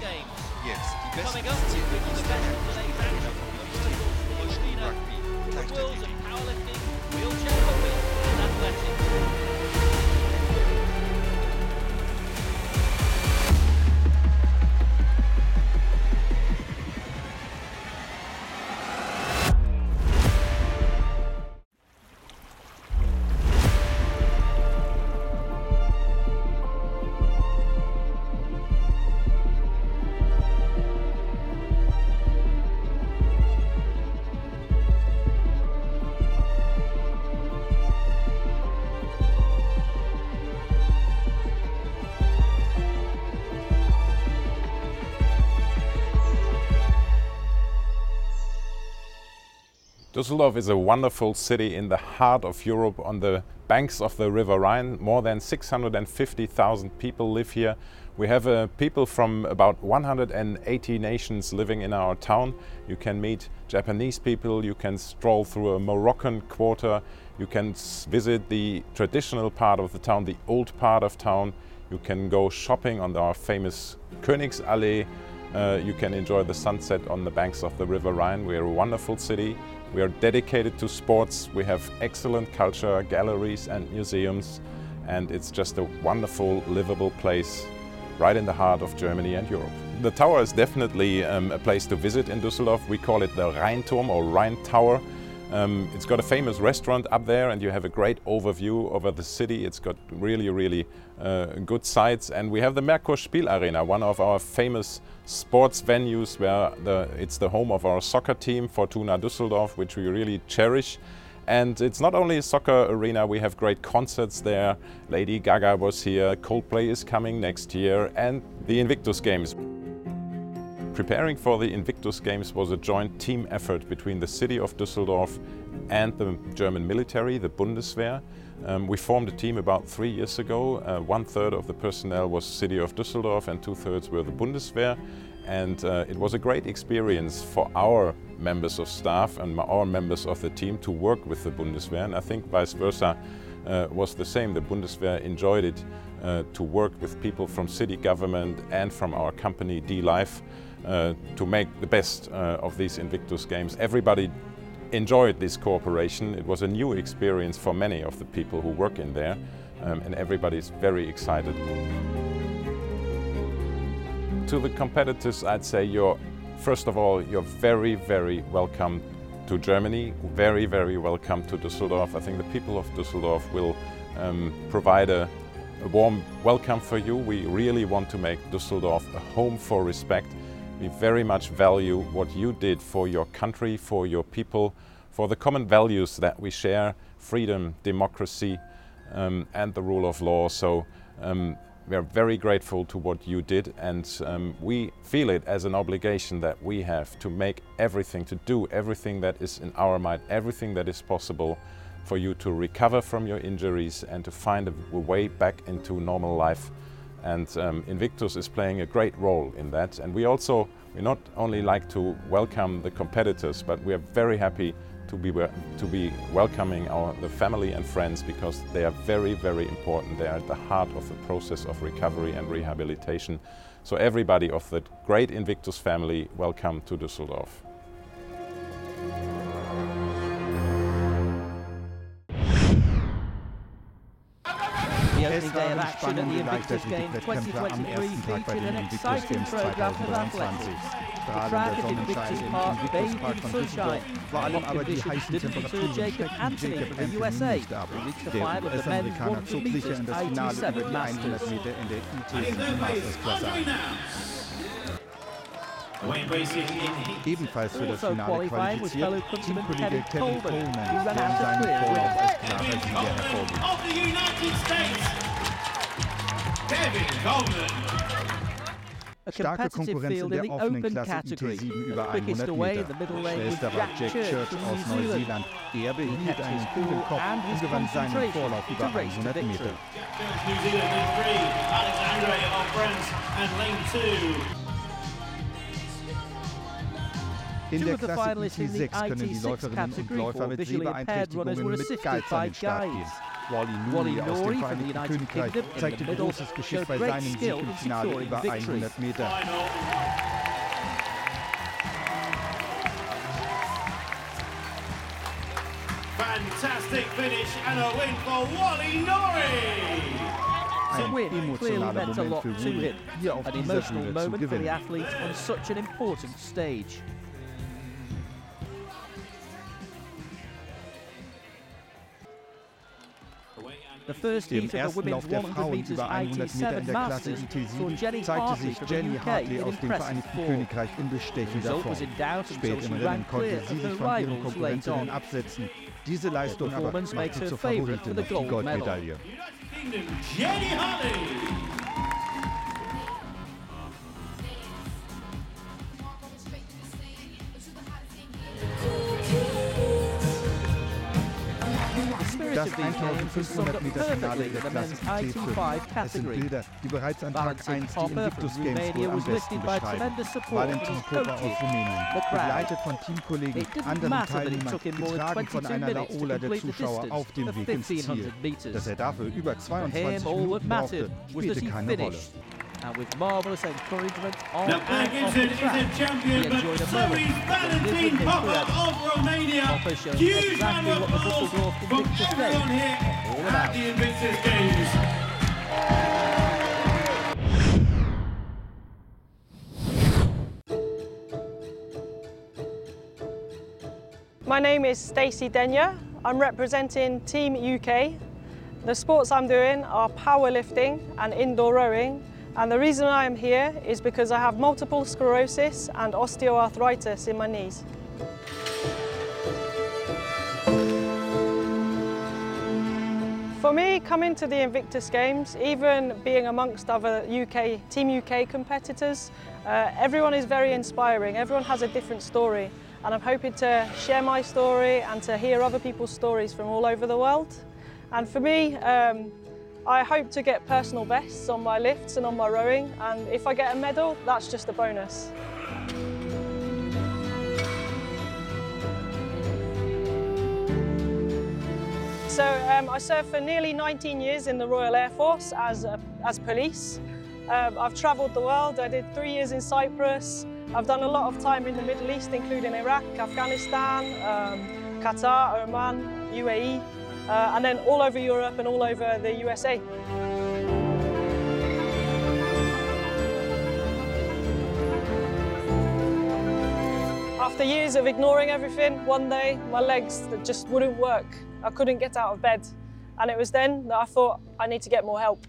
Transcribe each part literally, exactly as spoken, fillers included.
Games. Yes, the best. Coming up, the best the worlds of powerlifting, wheelchair rugby, and athletics. Düsseldorf is a wonderful city in the heart of Europe, on the banks of the River Rhine. More than six hundred fifty thousand people live here. We have uh, people from about one hundred eighty nations living in our town. You can meet Japanese people, you can stroll through a Moroccan quarter, you can visit the traditional part of the town, the old part of town. You can go shopping on our famous Königsallee. Uh, you can enjoy the sunset on the banks of the River Rhine. We are a wonderful city. We are dedicated to sports. We have excellent culture, galleries and museums, and it's just a wonderful, livable place right in the heart of Germany and Europe. The tower is definitely um, a place to visit in Düsseldorf. We call it the Rheinturm or Rhine Tower. Um, it's got a famous restaurant up there, and you have a great overview over the city. It's got really, really uh, good sights. And we have the Merkur Spiel Arena, one of our famous sports venues, where the, it's the home of our soccer team, Fortuna Düsseldorf, which we really cherish. And it's not only a soccer arena, we have great concerts there. Lady Gaga was here, Coldplay is coming next year, and the Invictus Games. Preparing for the Invictus Games was a joint team effort between the city of Düsseldorf and the German military, the Bundeswehr. Um, we formed a team about three years ago. Uh, one third of the personnel was city of Düsseldorf and two thirds were the Bundeswehr. And uh, it was a great experience for our members of staff and our members of the team to work with the Bundeswehr. And I think vice versa uh, was the same. The Bundeswehr enjoyed it uh, to work with people from city government and from our company D-Life uh, to make the best uh, of these Invictus Games. Everybody enjoyed this cooperation. It was a new experience for many of the people who work in there, um, and everybody's very excited. To the competitors, I'd say you're, first of all, you're very, very welcome to Germany, very, very welcome to Düsseldorf. I think the people of Düsseldorf will um, provide a, a warm welcome for you. We really want to make Düsseldorf a home for respect. We very much value what you did for your country, for your people, for the common values that we share: freedom, democracy, um, and the rule of law. So um, we are very grateful to what you did, and um, we feel it as an obligation that we have to make everything, to do everything that is in our might, everything that is possible for you to recover from your injuries and to find a way back into normal life. And um, Invictus is playing a great role in that. And we also, we not only like to welcome the competitors, but we are very happy to be, to be welcoming our, the family and friends, because they are very, very important. They are at the heart of the process of recovery and rehabilitation. So everybody of the great Invictus family, welcome to Düsseldorf. Es waren spannende Leichtathletik-Wettkämpfe am ersten Tag bei den Invictus Games zwanzig dreiundzwanzig. Strahlender Sonnenschein im Invictus Park von Düsseldorf, vor allem aber die heißen Temperaturen schreckten Jacob Anthony nicht ab. Der U S-Amerikaner zog sicher in das Finale über die hundert Meter in der I T C-Mastersklasse ein. Ebenfalls für das Finale qualifiziert Teamkollege Kevin Green, der in seinem Vorlauf als klarer Sieger hervorgeht. Starke Konkurrenz in der offenen Klasse I T sieben über hundert Meter. Schnellster war Jack Church aus Neuseeland. Er behielt einen kühlen Kopf und gewann seinen Vorlauf über hundert Meter. In der Klasse I T sechs können die Läuferinnen und Läufer mit Sehbeeinträchtigungen mit Geizern in den Start gehen. Wally Nourry aus dem Vereinigten Königreich zeigte großes Geschick bei seinem Sieg im Finale über hundert Meter. Fantastic finish and a win for Wally Nourry! Ein emotionaler Moment für Wally, hier auf dieser Bühne zu gewinnen. Im ersten Lauf der Frauen über hundert Meter in der Klasse I T sieben zeigte sich Jenny Hartley aus dem Vereinigten Königreich in bestechender Form. Spät im Rennen konnte sie sich von ihren Konkurrentinnen absetzen. Diese Leistung aber machte zur Favoritin auf die Goldmedaille. Jenny Hartley. Das eintausendfünfhundert Meter Finale in der Klasse I T fünf. Es sind Bilder, die bereits an Tag eins die Invictus Games wohl am besten beschreiben. Valentine Popper aus Rumänien, begleitet von Teamkollegen, anderen Teilnehmern, getragen von einer Laola der Zuschauer auf dem Weg ins Ziel. Dass er dafür über zweiundzwanzig Minuten brauchte, spielte keine Rolle. And with marvelous encouragement on and off the track, he enjoyed a moment that lived with him forever. Popper shows exactly what the Dusseldorf Invictus Games are all about. My name is Stacey Denyer. I'm representing Team U K. The sports I'm doing are powerlifting and indoor rowing. And the reason I am here is because I have multiple sclerosis and osteoarthritis in my knees. For me, coming to the Invictus Games, even being amongst other U K, Team U K competitors, uh, everyone is very inspiring. Everyone has a different story. And I'm hoping to share my story and to hear other people's stories from all over the world. And for me, um, I hope to get personal bests on my lifts and on my rowing, and if I get a medal, that's just a bonus. So um, I served for nearly nineteen years in the Royal Air Force as, a, as police. Um, I've travelled the world. I did three years in Cyprus. I've done a lot of time in the Middle East, including Iraq, Afghanistan, um, Qatar, Oman, U A E. Uh, and then all over Europe and all over the U S A. After years of ignoring everything, one day my legs just wouldn't work. I couldn't get out of bed. And it was then that I thought I need to get more help.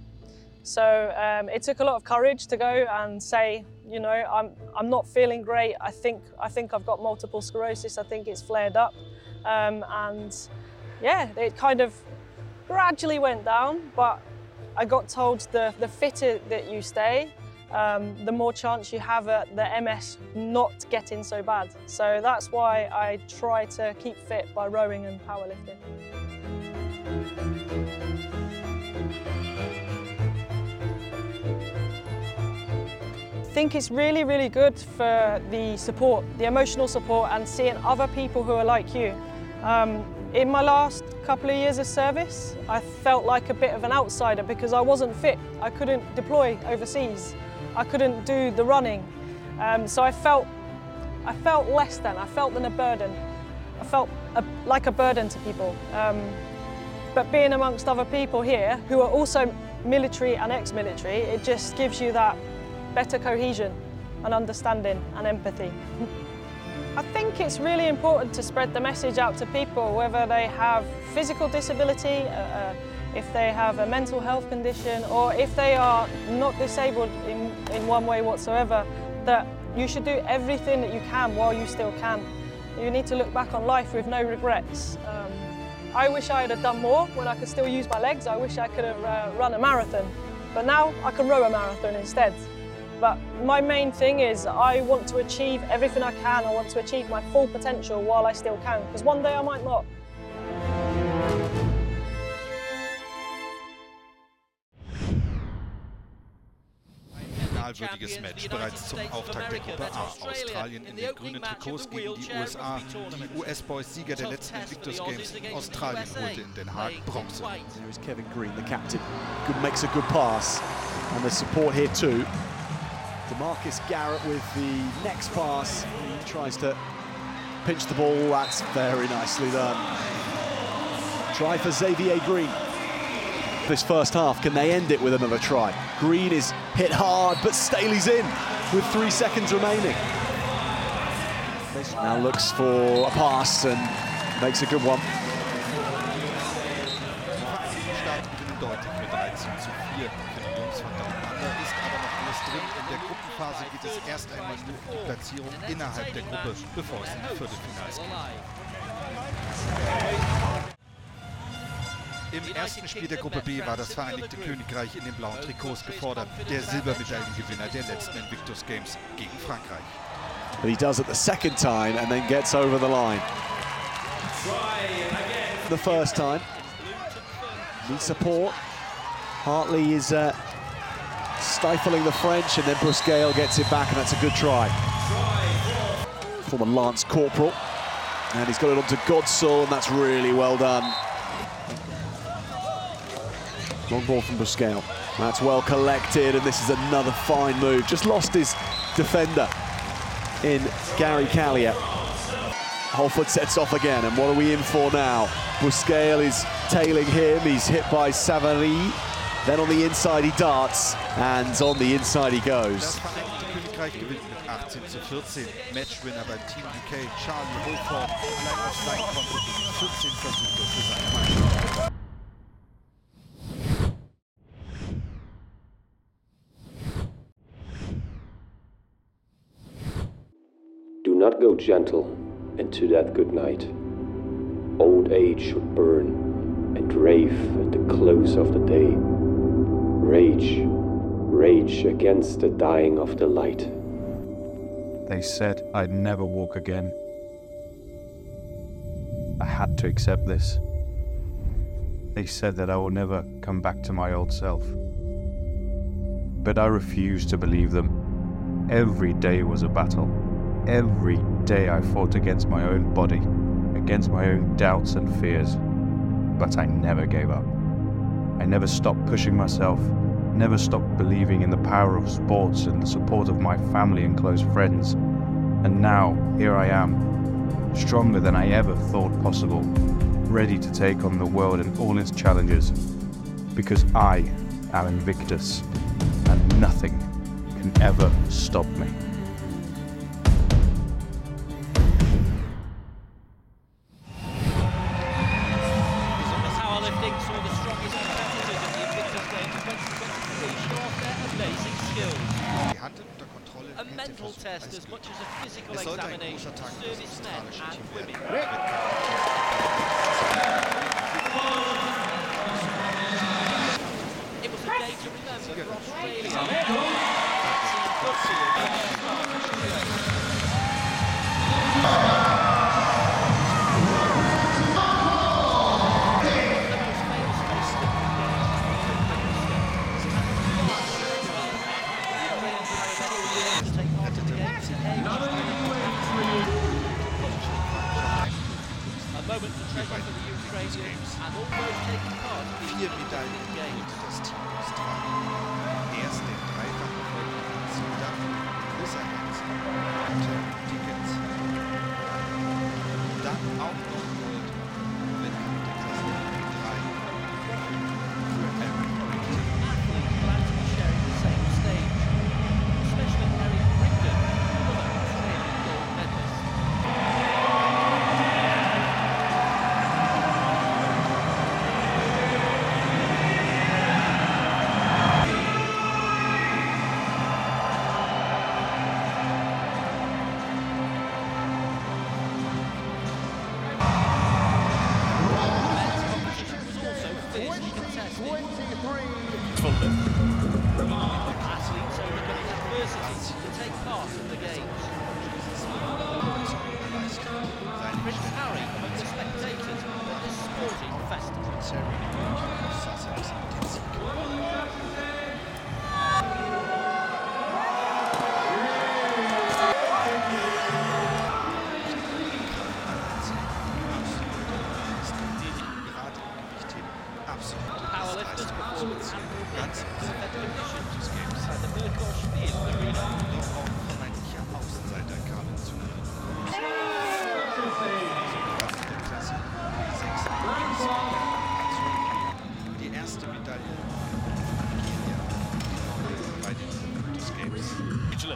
So um, it took a lot of courage to go and say, you know, I'm, I'm not feeling great. I think, I think I've got multiple sclerosis. I think it's flared up. Um, and yeah, it kind of gradually went down, but I got told the, the fitter that you stay, um, the more chance you have at the M S not getting so bad. So that's why I try to keep fit by rowing and powerlifting. I think it's really, really good for the support, the emotional support, and seeing other people who are like you. Um, In my last couple of years of service, I felt like a bit of an outsider because I wasn't fit. I couldn't deploy overseas. I couldn't do the running. Um, so I felt, I felt less than, I felt than a burden. I felt a, like a burden to people. Um, but being amongst other people here who are also military and ex-military, it just gives you that better cohesion and understanding and empathy. I think it's really important to spread the message out to people, whether they have physical disability, uh, if they have a mental health condition, or if they are not disabled in, in one way whatsoever, that you should do everything that you can while you still can. You need to look back on life with no regrets. Um, I wish I had done more when I could still use my legs. I wish I could have uh, run a marathon, but now I can row a marathon instead. But my main thing is I want to achieve everything I can. I want to achieve my full potential while I still can, because one day I might not. finalwürdiges Match bereits zum Auftakt der Gruppe A. Australien in den grünen Trikots gegen die U S A. Die U S-Boys, Sieger der letzten Invictus Games. Australien holte in Den Haag Bronze. There is Kevin Green, the captain, makes a good pass and the support here too. Marcus Garrett with the next pass. He tries to pinch the ball. That's very nicely done. Try for Xavier Green. This first half, can they end it with another try? Green is hit hard, but Staley's in with three seconds remaining. Now looks for a pass and makes a good one. In der Gruppenphase geht es erst einmal um die Platzierung innerhalb der Gruppe, bevor es in die Viertelfinals geht. Im ersten Spiel der Gruppe B war das Vereinigte Königreich in den blauen Trikots gefordert, der Silbermedaillengewinner der letzten Invictus Games gegen Frankreich. But he does it the second time and then gets over the line. The first time. Need support. Hartley is uh, stifling the French, and then Buscall gets it back, and that's a good try. Former Lance Corporal, and he's got it onto Godsall, and that's really well done. Long ball from Buscall. That's well collected, and this is another fine move. Just lost his defender in Gary Callier. Holford sets off again, and what are we in for now? Buscall is tailing him. He's hit by Savary. Then on the inside he darts, and on the inside he goes. Das Vereinigte Königreich gewinnt mit achtzehn zu vierzehn. Matchwinner beim Team U K, Charlie Holford, allein aufs Leinkonto gegen vierzehn Versuche für seine Mannschaft. Do not go gentle, and to that good night. Old age should burn and rave at the close of the day. Rage, rage against the dying of the light. They said I'd never walk again. I had to accept this. They said that I will never come back to my old self. But I refused to believe them. Every day was a battle. Every day I fought against my own body, against my own doubts and fears. But I never gave up. I never stopped pushing myself, never stopped believing in the power of sports and the support of my family and close friends. And now, here I am, stronger than I ever thought possible, ready to take on the world and all its challenges. Because I am Invictus, and nothing can ever stop me. just before the that Invictus Games at the Merkur Spiel Arena. Doch auch mancher Außenseiter kamen zu Wort. Die erste Medaille für Nigeria bei den Invictus Games. Kia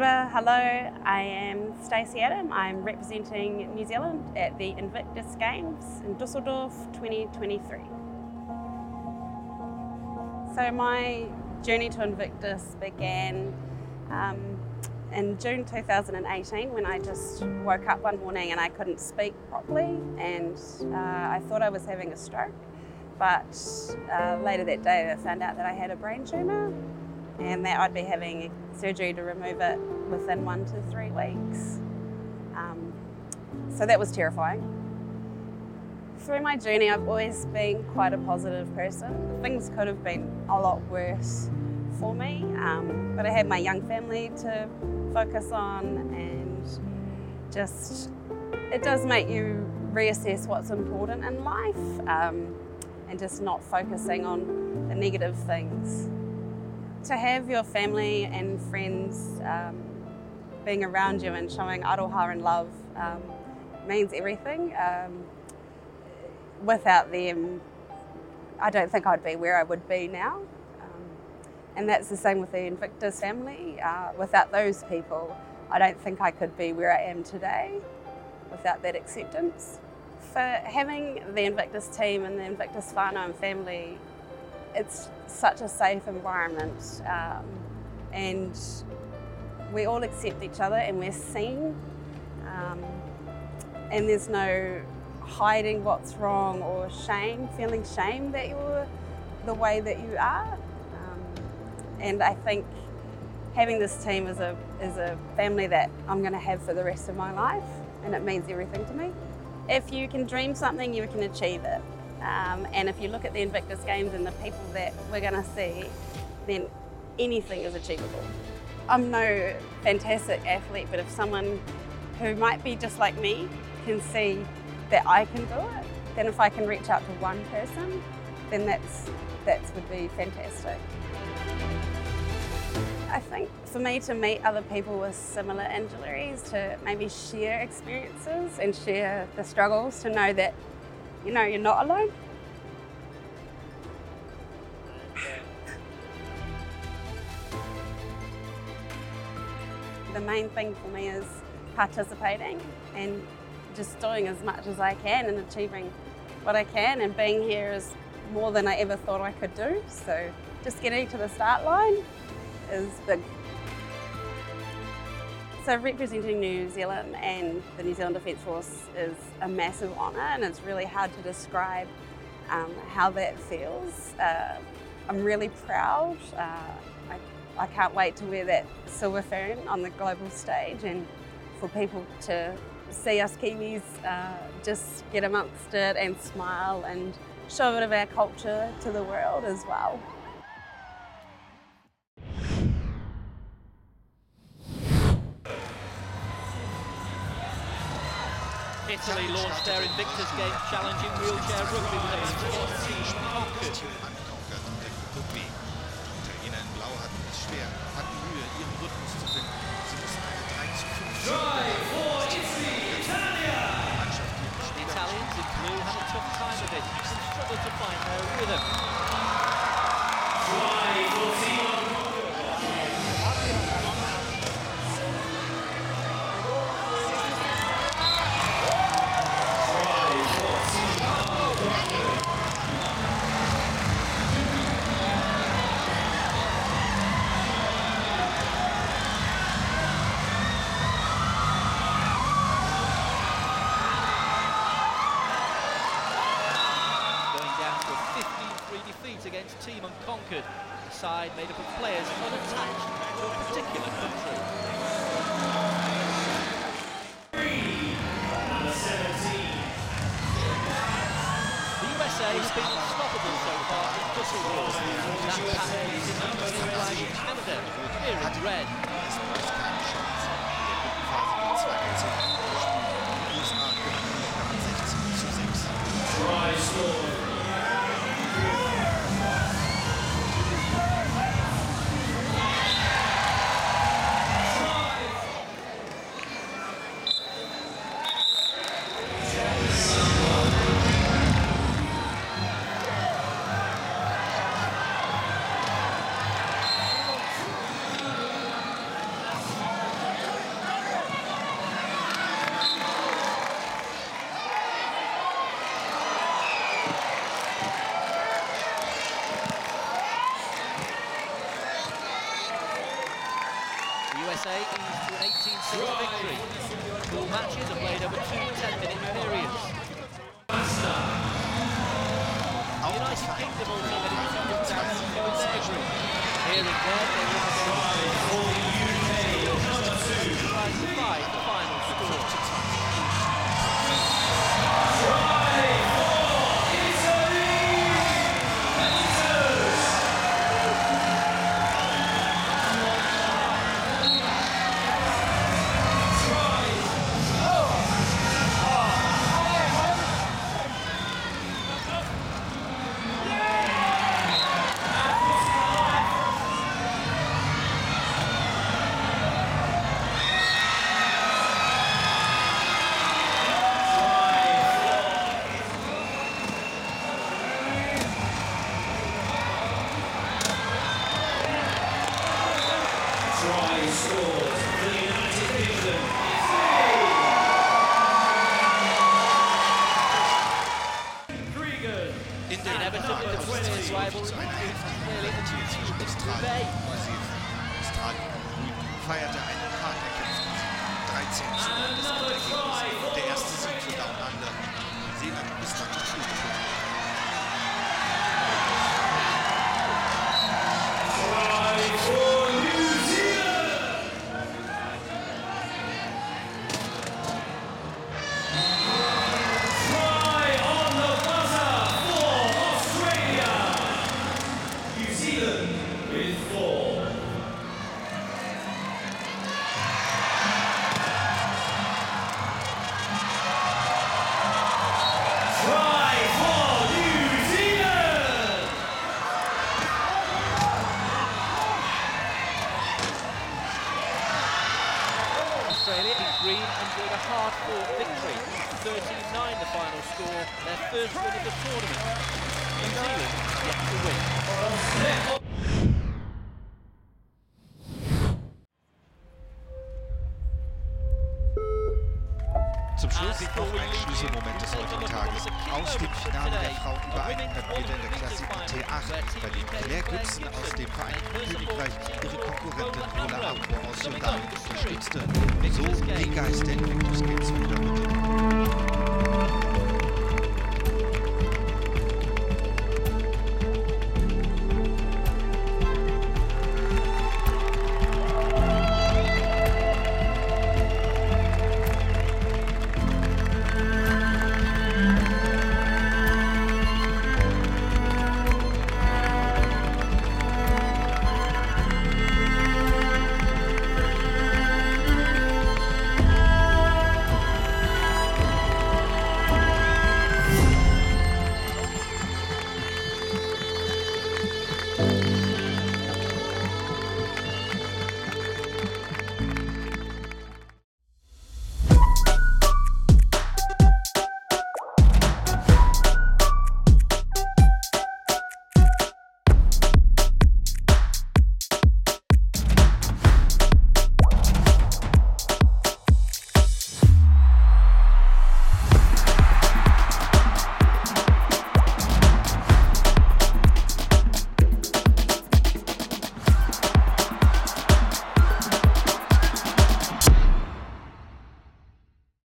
ora, hello, I am Stacey Adam. I'm representing New Zealand at the Invictus Games in Dusseldorf twenty twenty-three. So my journey to Invictus began um, in June two thousand eighteen when I just woke up one morning and I couldn't speak properly and uh, I thought I was having a stroke, but uh, later that day I found out that I had a brain tumour and that I'd be having surgery to remove it within one to three weeks. Um, so that was terrifying. Through my journey, I've always been quite a positive person. Things could have been a lot worse for me, um, but I had my young family to focus on, and just, it does make you reassess what's important in life, um, and just not focusing on the negative things. To have your family and friends um, being around you and showing aroha and love um, means everything. Um, without them, I don't think I'd be where I would be now. Um, and that's the same with the Invictus family. Uh, without those people, I don't think I could be where I am today without that acceptance. For having the Invictus team and the Invictus whānau and family, it's such a safe environment, um, and we all accept each other and we're seen, um, and there's no hiding what's wrong or shame, feeling shame that you're the way that you are. Um, and I think having this team is a, is a family that I'm going to have for the rest of my life, and it means everything to me. If you can dream something, you can achieve it. Um, and if you look at the Invictus Games and the people that we're going to see, then anything is achievable. I'm no fantastic athlete, but if someone who might be just like me can see that I can do it, then if I can reach out to one person, then that's, that would be fantastic. I think for me to meet other people with similar injuries, to maybe share experiences and share the struggles, to know that you know, you're not alone. The main thing for me is participating and just doing as much as I can and achieving what I can, and being here is more than I ever thought I could do. So just getting to the start line is big. So representing New Zealand and the New Zealand Defence Force is a massive honour, and it's really hard to describe um, how that feels. Uh, I'm really proud. Uh, I, I can't wait to wear that silver fern on the global stage, and for people to see us Kiwis uh, just get amongst it and smile and show a bit of our culture to the world as well. Italy launched their Invictus Games Challenge in wheelchair rugby players for Team Unconquered. Team Unconquered im Rugby. Die Italiener in Blau hatten es schwer, hatten Mühe, ihren Rhythmus zu finden. Sie mussten eine drei zu fünf Mannschaft gegen die Italians in blue had a tough time of it and struggled to find their rhythm. Unconquered, a side made up of players unattached to a particular country. The U S A has been unstoppable so far in Dusseldorf. That pattern is in the blue flag in Canada, here in red. Ola Harpo aus Jordanien unterstützte. So die Geister Invictus Games wieder mit.